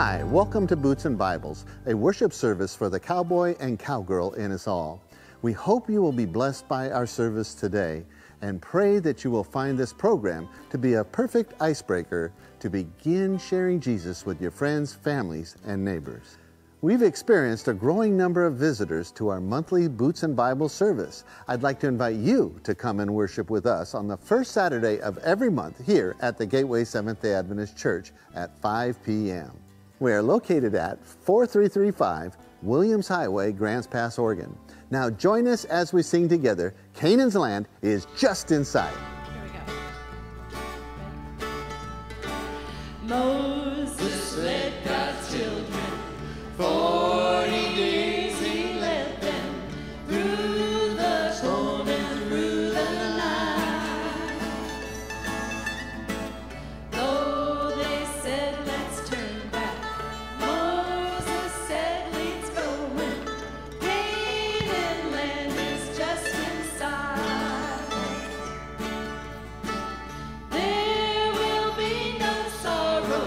Hi, welcome to Boots and Bibles, a worship service for the cowboy and cowgirl in us all. We hope you will be blessed by our service today and pray that you will find this program to be a perfect icebreaker to begin sharing Jesus with your friends, families, and neighbors. We've experienced a growing number of visitors to our monthly Boots and Bible service. I'd like to invite you to come and worship with us on the first Saturday of every month here at the Gateway Seventh-day Adventist Church at 5 p.m. We are located at 4335 Williams Highway, Grants Pass, Oregon. Now join us as we sing together, Canaan's Land is just inside. Here we go. Moses led God's children. 40 days he led them through the cold and through the night. Though they said, let's turn back, Moses said, let's go in. Canaan land is just inside. There will be no sorrow.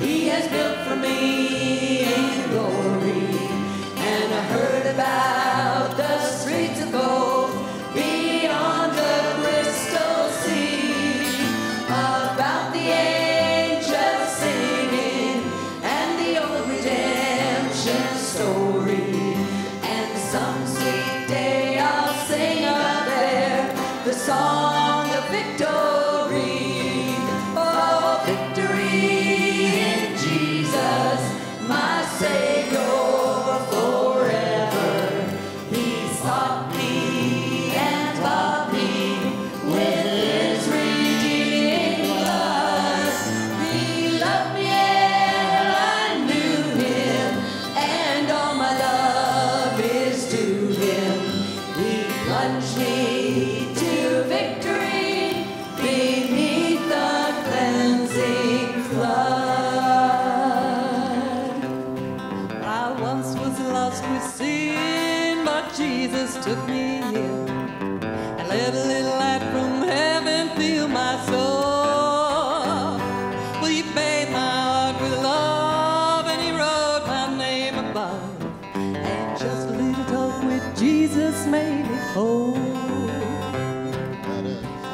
He has built for me in glory. took me here and let a little light from heaven fill my soul. Well, you bathed my heart with love and he wrote my name above, and just a little talk with Jesus made it whole.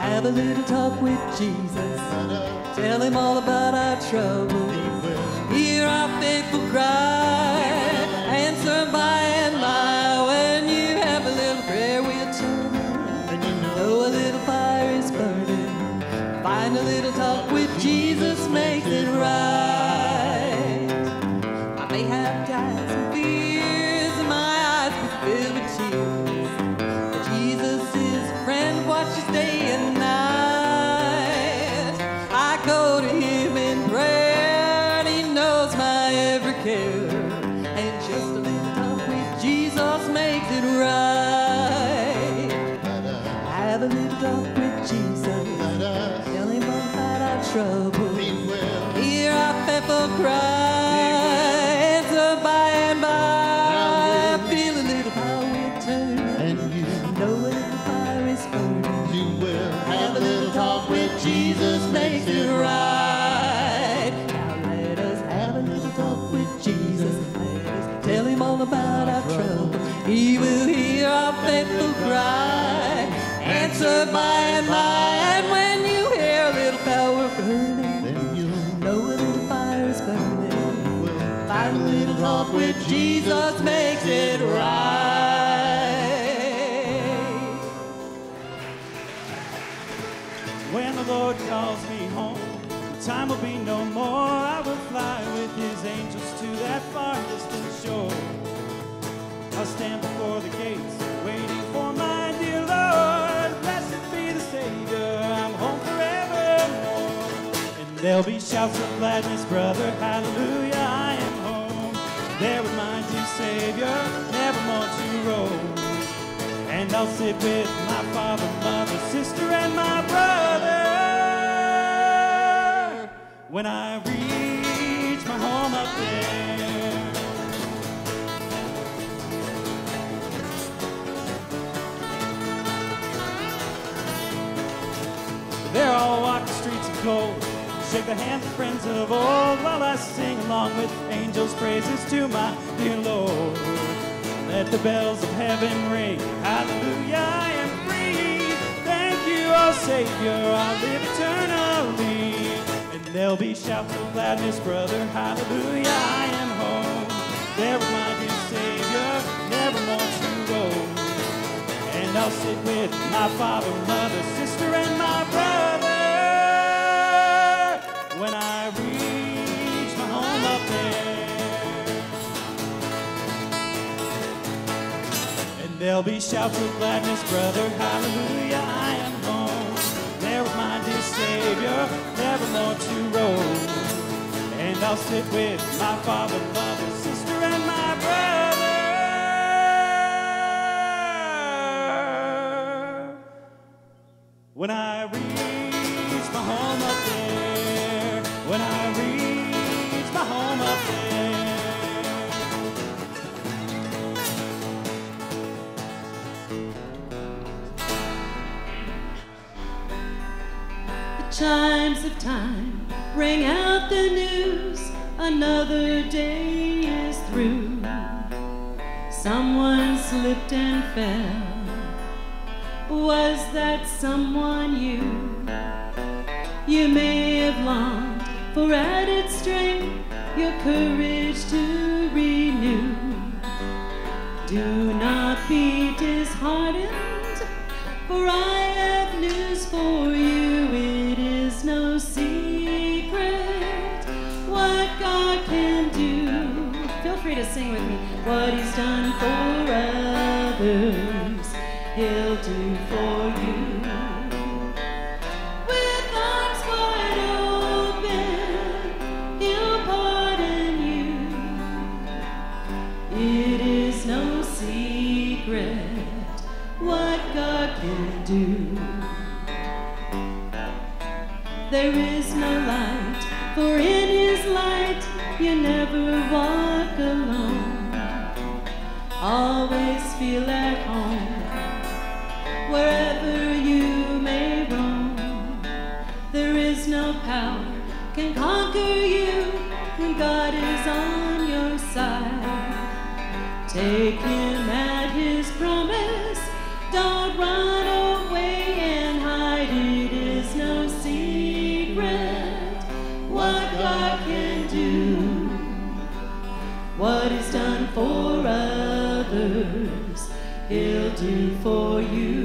Have a little talk with Jesus, tell him all about our troubles, hear our faithful cry, answer by and by. When you have a little prayer, we'll turn up. Though a little fire is burning, find a little talk with Jesus makes it right. I may have doubts and fears, and my eyes will fill with tears, but Jesus is a friend, watches day and night. I go to him in prayer, and he knows my every care. Trouble. Hear our faithful cry, answer by and by. Feel a little power will turn, and you know where the fire is burning. You will have a little talk with Jesus, makes it right. Now let us have a little talk with Jesus. Let us tell him all about our trouble. He will hear our faithful cry, answer by and by. And when talk with Jesus makes it right. When the Lord calls me home, time will be no more. I will fly with his angels to that far distant shore. I'll stand before the gates waiting for my dear Lord. Blessed be the Savior, I'm home forevermore. And there'll be shouts of gladness, brother, hallelujah, I am there with my dear Savior, never more to roam. And I'll sit with my father, mother, sister, and my brother when I reach my home up there. There I'll walk the streets of gold, shake the hands of friends of old, while I sing along with angels' praises to my dear Lord. Let the bells of heaven ring, hallelujah, I am free. Thank you, oh Savior, I'll live eternally. And there'll be shouts of gladness, brother, hallelujah, I am home. There with my dear Savior, never more to roam. And I'll sit with my father, mother, sister, and my brother when I reach my home up there. And there'll be shouts of gladness, brother, hallelujah, I am home. There with my dear Savior, never more to roam. And I'll sit with my father, mother, sister, and my brother when I reach my home up there. When I reach my home up there. The chimes of time ring out the news, another day is through. Someone slipped and fell. Was that someone you? You may have longed for added strength, your courage to renew. Do not be disheartened, for I have news for you. It is no secret what God can do. Feel free to sing with me. What he's done for others, he'll do for you. What God can do. There is no light, for in his light you never walk alone. Always feel at home, wherever you may roam. There is no power can conquer you when God is on your side. Take him at his promise, don't run away and hide. It is no secret what God can do. What is done for others, he'll do for you.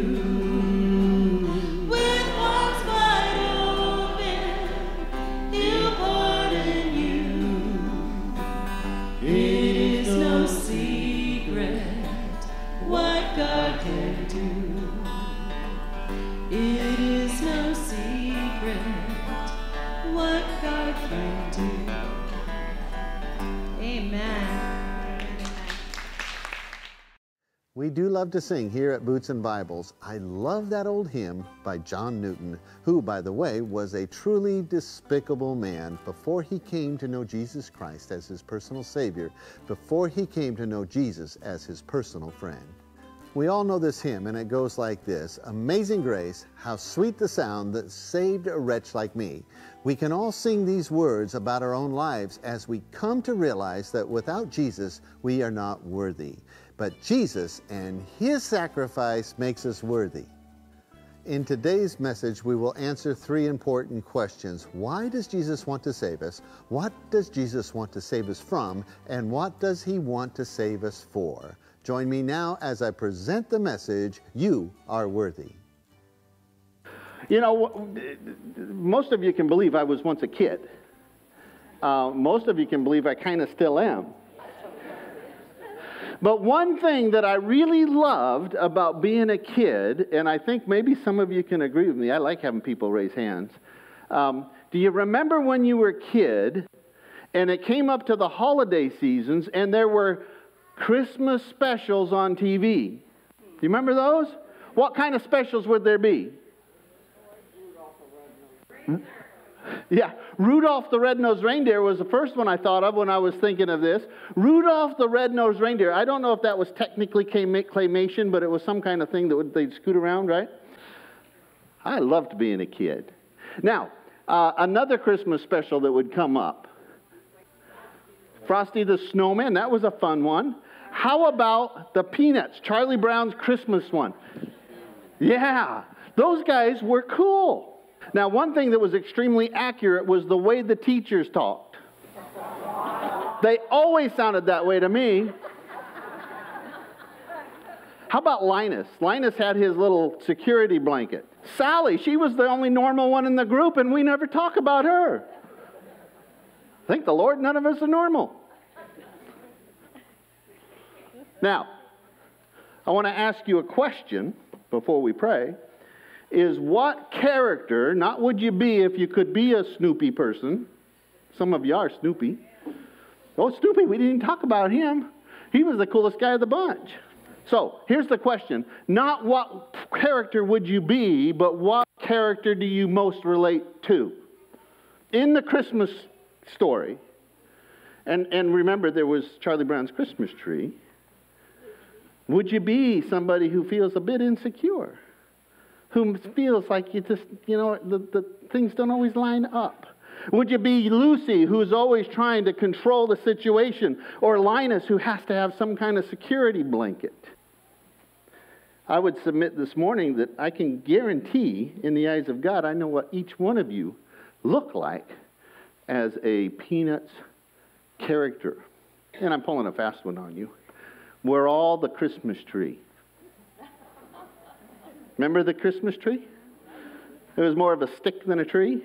With arms wide open, he'll pardon you. It is no secret what God can do. It is no secret what God can do. Amen. We do love to sing here at Boots and Bibles. I love that old hymn by John Newton, who, by the way, was a truly despicable man before he came to know Jesus Christ as his personal Savior, before he came to know Jesus as his personal friend. We all know this hymn, and it goes like this: Amazing Grace, how sweet the sound that saved a wretch like me. We can all sing these words about our own lives as we come to realize that without Jesus, we are not worthy. But Jesus and his sacrifice makes us worthy. In today's message, we will answer three important questions. Why does Jesus want to save us? What does Jesus want to save us from? And what does he want to save us for? Join me now as I present the message, You Are Worthy. You know, most of you can believe I was once a kid. Most of you can believe I kind of still am. But one thing that I really loved about being a kid, and I think maybe some of you can agree with me, I like having people raise hands. Do you remember when you were a kid, and it came up to the holiday seasons, and there were Christmas specials on TV? Do you remember those? What kind of specials would there be? Yeah, Rudolph the Red-Nosed Reindeer was the first one I thought of when I was thinking of this. Rudolph the Red-Nosed Reindeer. I don't know if that was technically claymation, but it was some kind of thing that they'd scoot around, right? I loved being a kid. Now, another Christmas special that would come up. Frosty the Snowman, that was a fun one. How about the Peanuts, Charlie Brown's Christmas one? Yeah, those guys were cool. Now, one thing that was extremely accurate was the way the teachers talked. They always sounded that way to me. How about Linus? Linus had his little security blanket. Sally, she was the only normal one in the group, and we never talk about her. Thank the Lord, none of us are normal. Now, I want to ask you a question before we pray. Is what character, not would you be if you could be a Snoopy person. Some of you are Snoopy. Oh, Snoopy, we didn't even talk about him. He was the coolest guy of the bunch. So, here's the question. Not what character would you be, but what character do you most relate to? In the Christmas story, and remember there was Charlie Brown's Christmas tree, would you be somebody who feels a bit insecure? Who feels like you just, you know, the things don't always line up? Would you be Lucy, who's always trying to control the situation? Or Linus, who has to have some kind of security blanket? I would submit this morning that I can guarantee, in the eyes of God, I know what each one of you look like as a Peanuts character. And I'm pulling a fast one on you. We're all the Christmas tree. Remember the Christmas tree? It was more of a stick than a tree.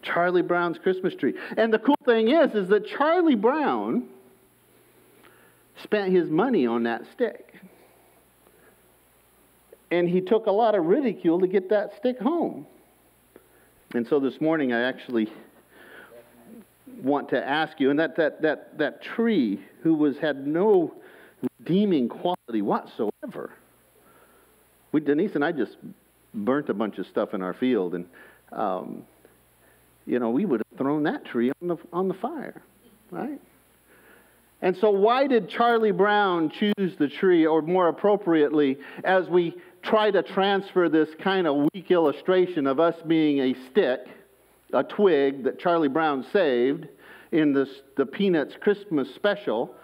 Charlie Brown's Christmas tree. And the cool thing is that Charlie Brown spent his money on that stick. And he took a lot of ridicule to get that stick home. And so this morning I actually want to ask you, and that tree who had no redeeming quality whatsoever. Denise and I just burnt a bunch of stuff in our field, and you know, we would have thrown that tree on the fire, right? And so why did Charlie Brown choose the tree, or more appropriately, as we try to transfer this kind of weak illustration of us being a stick, a twig that Charlie Brown saved in the Peanuts Christmas special.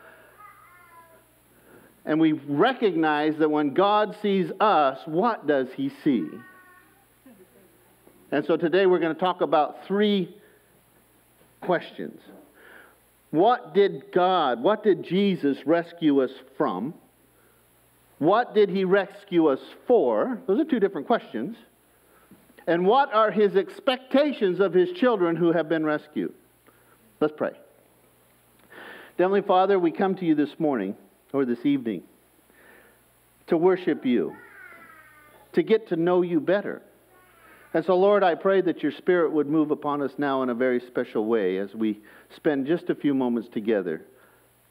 And we recognize that when God sees us, what does he see? And so today we're going to talk about three questions. What did Jesus rescue us from? What did he rescue us for? Those are two different questions. And what are his expectations of his children who have been rescued? Let's pray. Heavenly Father, we come to you this morning or this evening to worship you, to get to know you better. And so, Lord, I pray that your Spirit would move upon us now in a very special way as we spend just a few moments together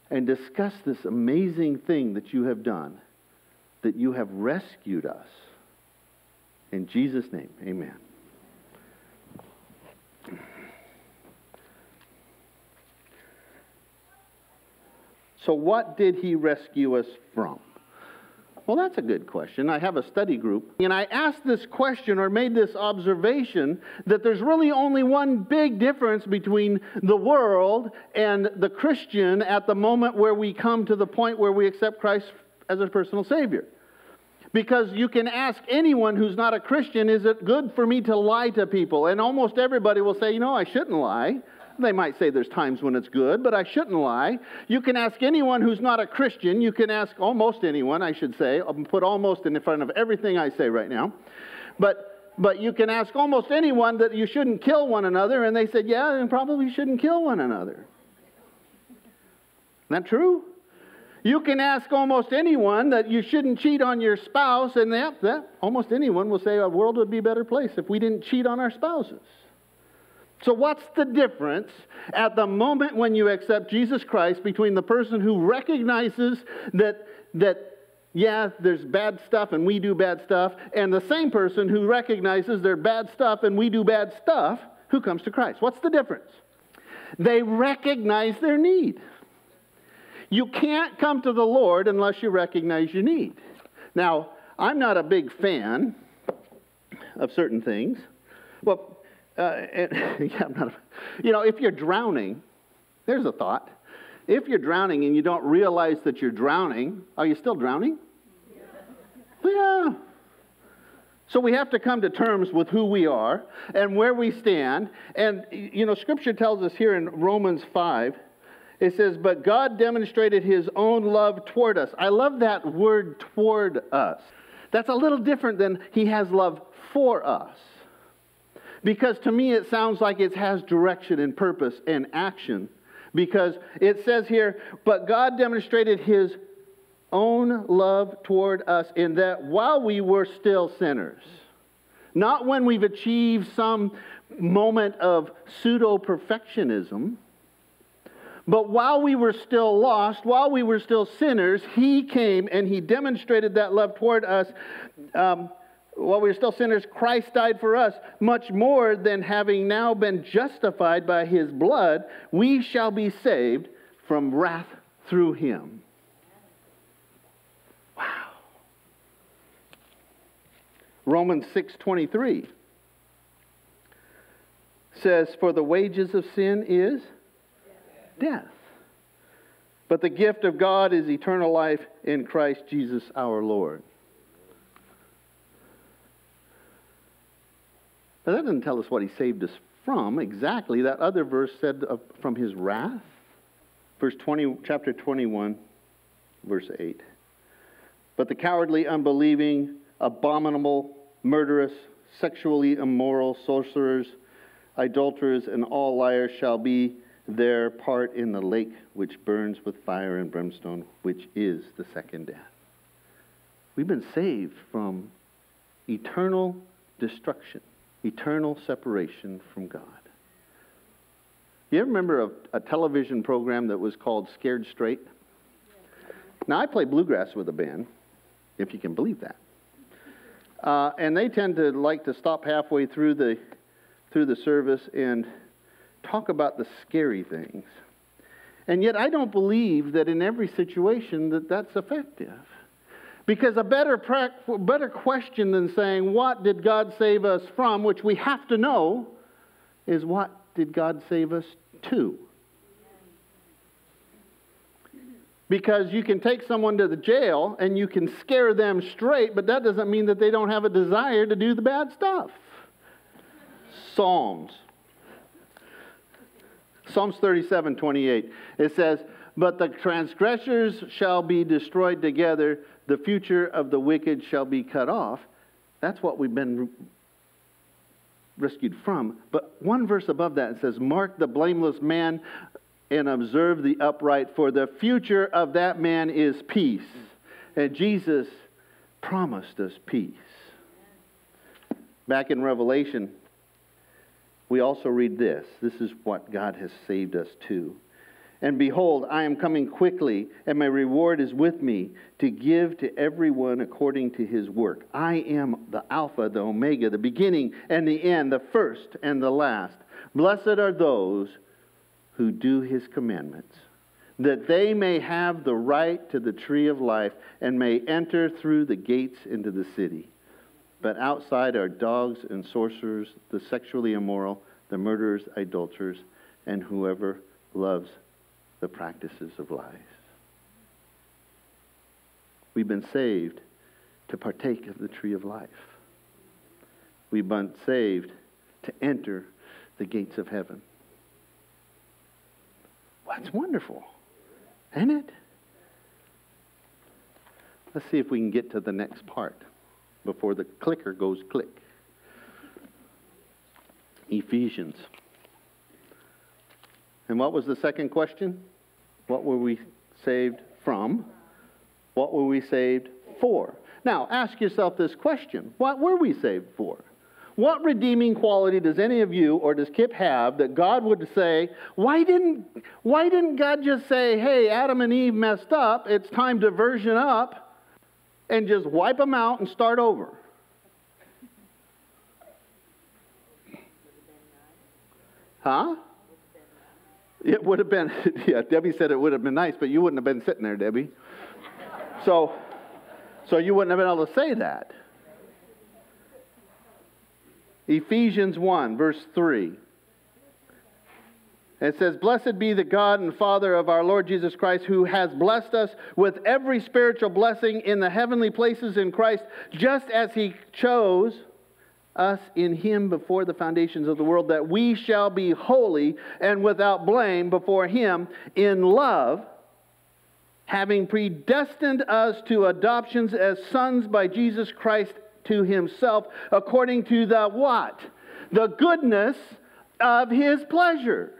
and discuss this amazing thing that you have done, that you have rescued us. In Jesus' name, amen. So what did he rescue us from? Well, that's a good question. I have a study group, and I asked this question or made this observation that there's really only one big difference between the world and the Christian at the moment where we come to the point where we accept Christ as a personal Savior. Because you can ask anyone who's not a Christian, is it good for me to lie to people? And almost everybody will say, you know, I shouldn't lie. They might say there's times when it's good, but I shouldn't lie. You can ask anyone who's not a Christian. You can ask almost anyone, I should say. I'll put almost in front of everything I say right now. But you can ask almost anyone that you shouldn't kill one another, and they said, yeah, and probably shouldn't kill one another. Isn't that true? You can ask almost anyone that you shouldn't cheat on your spouse, and that almost anyone will say, our world would be a better place if we didn't cheat on our spouses. So what's the difference at the moment when you accept Jesus Christ between the person who recognizes that there's bad stuff and we do bad stuff, and the same person who recognizes there's bad stuff and we do bad stuff who comes to Christ? What's the difference? They recognize their need. You can't come to the Lord unless you recognize your need. Now, I'm not a big fan of certain things. Well, if you're drowning, there's a thought. If you're drowning and you don't realize that you're drowning, are you still drowning? Yeah. So we have to come to terms with who we are and where we stand. And, you know, Scripture tells us here in Romans 5, it says, but God demonstrated his own love toward us. I love that word, toward us. That's a little different than he has love for us. Because to me it sounds like it has direction and purpose and action. Because it says here, but God demonstrated his own love toward us in that while we were still sinners, not when we've achieved some moment of pseudo-perfectionism, but while we were still lost, while we were still sinners, he came and he demonstrated that love toward us. While we were still sinners, Christ died for us. Much more than having now been justified by his blood, we shall be saved from wrath through him. Wow. Romans 6:23 says, for the wages of sin is death. But the gift of God is eternal life in Christ Jesus our Lord. Now, that doesn't tell us what he saved us from exactly. That other verse said from his wrath. Chapter 21, verse 8. But the cowardly, unbelieving, abominable, murderous, sexually immoral, sorcerers, adulterers, and all liars shall be their part in the lake which burns with fire and brimstone, which is the second death. We've been saved from eternal destruction. Eternal separation from God. You ever remember a television program that was called Scared Straight? Now, I play bluegrass with a band, if you can believe that. And they tend to like to stop halfway through the service and talk about the scary things. And yet I don't believe that in every situation that that's effective. Because a better question than saying, what did God save us from, which we have to know, is what did God save us to? Because you can take someone to the jail and you can scare them straight, but that doesn't mean that they don't have a desire to do the bad stuff. Psalms. Psalms 37:28. It says, "But the transgressors shall be destroyed together. The future of the wicked shall be cut off." That's what we've been rescued from. But one verse above that, it says, "Mark the blameless man and observe the upright, for the future of that man is peace." And Jesus promised us peace. Back in Revelation, we also read this. This is what God has saved us to. "And behold, I am coming quickly, and my reward is with me, to give to everyone according to his work. I am the Alpha, the Omega, the beginning and the end, the first and the last. Blessed are those who do his commandments, that they may have the right to the tree of life and may enter through the gates into the city. But outside are dogs and sorcerers, the sexually immoral, the murderers, adulterers, and whoever loves the practices of lies." We've been saved to partake of the tree of life. We've been saved to enter the gates of heaven. Well, that's wonderful, isn't it? Let's see if we can get to the next part before the clicker goes click. Ephesians. And what was the second question? What were we saved from? What were we saved for? Now, ask yourself this question. What were we saved for? What redeeming quality does any of you or does Kip have that God would say, why didn't God just say, hey, Adam and Eve messed up, it's time to version up, and just wipe them out and start over? Huh? It would have been, yeah, Debbie said it would have been nice, but you wouldn't have been sitting there, Debbie. So you wouldn't have been able to say that. Ephesians 1, verse 3. It says, "Blessed be the God and Father of our Lord Jesus Christ, who has blessed us with every spiritual blessing in the heavenly places in Christ, just as he chose us in him before the foundations of the world, that we shall be holy and without blame before him in love, having predestined us to adoptions as sons by Jesus Christ to himself, according to the" what? "The goodness of his pleasure,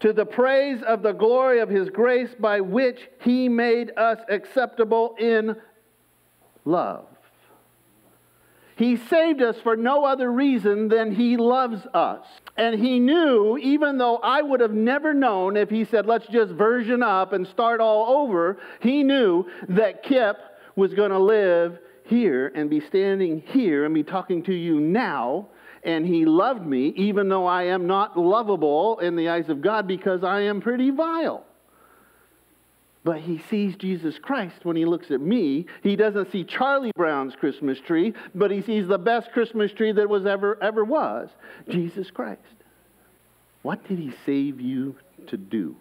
to the praise of the glory of his grace, by which he made us acceptable in love." He saved us for no other reason than he loves us. And he knew, even though I would have never known if he said, let's just version up and start all over, he knew that Kip was going to live here and be standing here and be talking to you now. And he loved me, even though I am not lovable in the eyes of God because I am pretty vile. But he sees Jesus Christ when he looks at me. He doesn't see Charlie Brown's Christmas tree, but he sees the best Christmas tree that was ever was, Jesus Christ. What did he save you to do?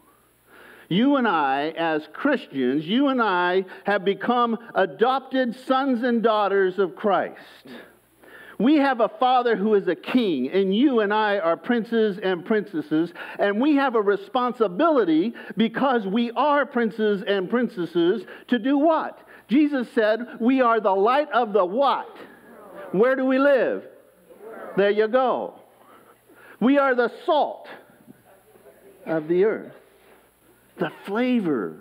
You and I, as Christians, you and I have become adopted sons and daughters of Christ. We have a Father who is a king, and you and I are princes and princesses, and we have a responsibility, because we are princes and princesses, to do what? Jesus said, we are the light of the what? Where do we live? There you go. We are the salt of the earth. The flavor.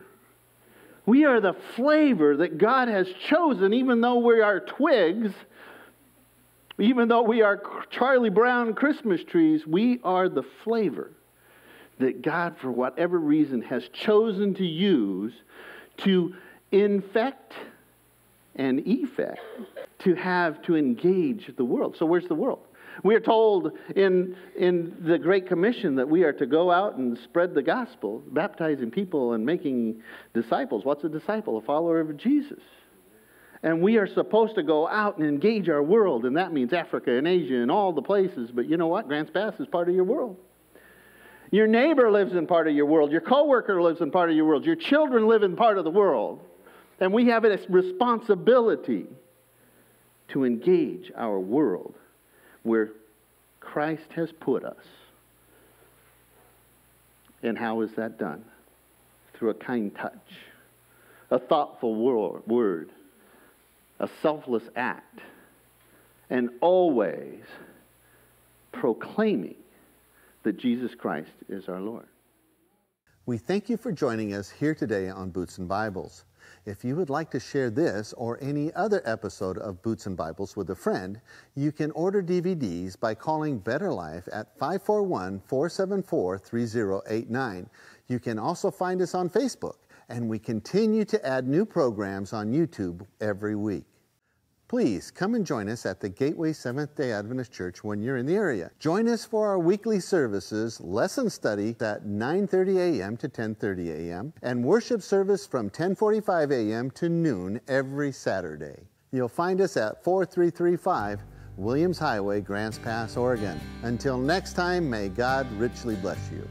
We are the flavor that God has chosen, even though we are twigs. Even though we are Charlie Brown Christmas trees, we are the flavor that God, for whatever reason, has chosen to use to infect and effect, to engage the world. So where's the world? We are told in the Great Commission that we are to go out and spread the gospel, baptizing people and making disciples. What's a disciple? A follower of Jesus. And we are supposed to go out and engage our world, and that means Africa and Asia and all the places. But you know what? Grants Pass is part of your world. Your neighbor lives in part of your world. Your coworker lives in part of your world. Your children live in part of the world. And we have a responsibility to engage our world where Christ has put us. And how is that done? Through a kind touch, a thoughtful word, a selfless act, and always proclaiming that Jesus Christ is our Lord. We thank you for joining us here today on Boots and Bibles. If you would like to share this or any other episode of Boots and Bibles with a friend, you can order DVDs by calling Better Life at 541-474-3089. You can also find us on Facebook, and we continue to add new programs on YouTube every week. Please come and join us at the Gateway Seventh-day Adventist Church when you're in the area. Join us for our weekly services, lesson study at 9:30 a.m. to 10:30 a.m., and worship service from 10:45 a.m. to noon every Saturday. You'll find us at 4335 Williams Highway, Grants Pass, Oregon. Until next time, may God richly bless you.